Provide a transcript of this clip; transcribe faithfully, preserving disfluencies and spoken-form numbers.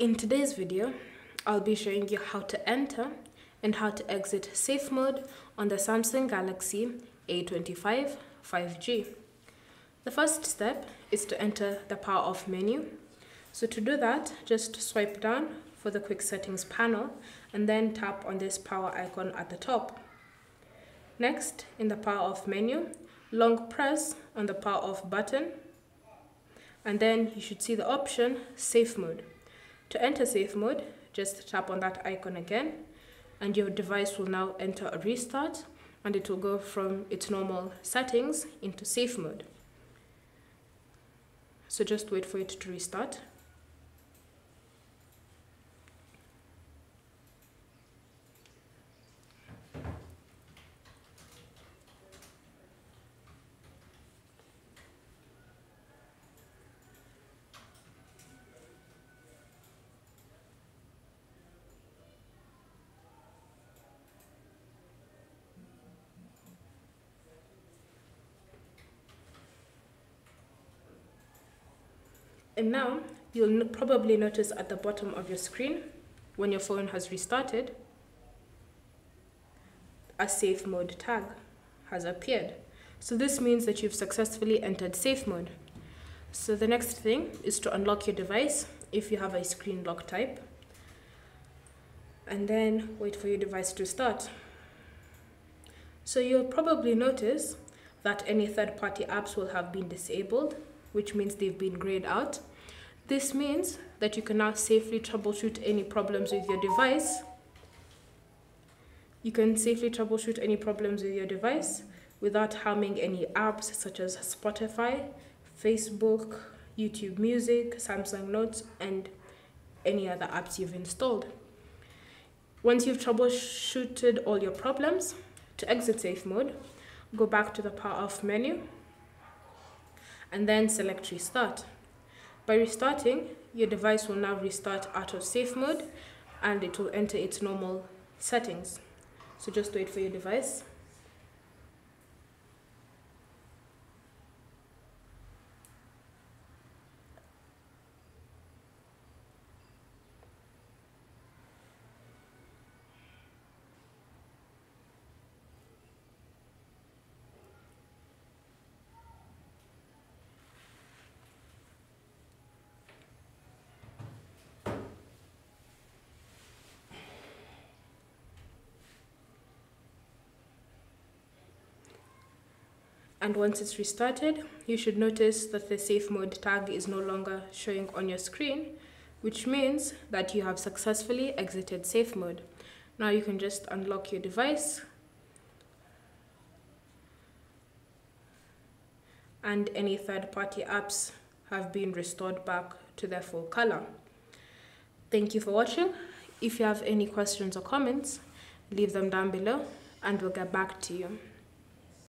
In today's video, I'll be showing you how to enter and how to exit safe mode on the Samsung Galaxy A twenty-five five G. The first step is to enter the power off menu. So to do that, just swipe down for the quick settings panel and then tap on this power icon at the top. Next, in the power off menu, long press on the power off button and then you should see the option safe mode. To enter safe mode, just tap on that icon again and your device will now enter a restart and it will go from its normal settings into safe mode. So just wait for it to restart. And now, you'll probably notice at the bottom of your screen, when your phone has restarted, a safe mode tag has appeared. So this means that you've successfully entered safe mode. So the next thing is to unlock your device if you have a screen lock type. And then wait for your device to start. So you'll probably notice that any third-party apps will have been disabled, which means they've been grayed out. This means that you can now safely troubleshoot any problems with your device. You can safely troubleshoot any problems with your device without harming any apps such as Spotify, Facebook, YouTube Music, Samsung Notes, and any other apps you've installed. Once you've troubleshooted all your problems, to exit safe mode, go back to the power off menu and then select restart. By restarting, your device will now restart out of safe mode and it will enter its normal settings. So just wait for your device. And once it's restarted, you should notice that the safe mode tag is no longer showing on your screen, which means that you have successfully exited safe mode. Now you can just unlock your device and any third-party apps have been restored back to their full color. Thank you for watching. If you have any questions or comments, leave them down below and we'll get back to you.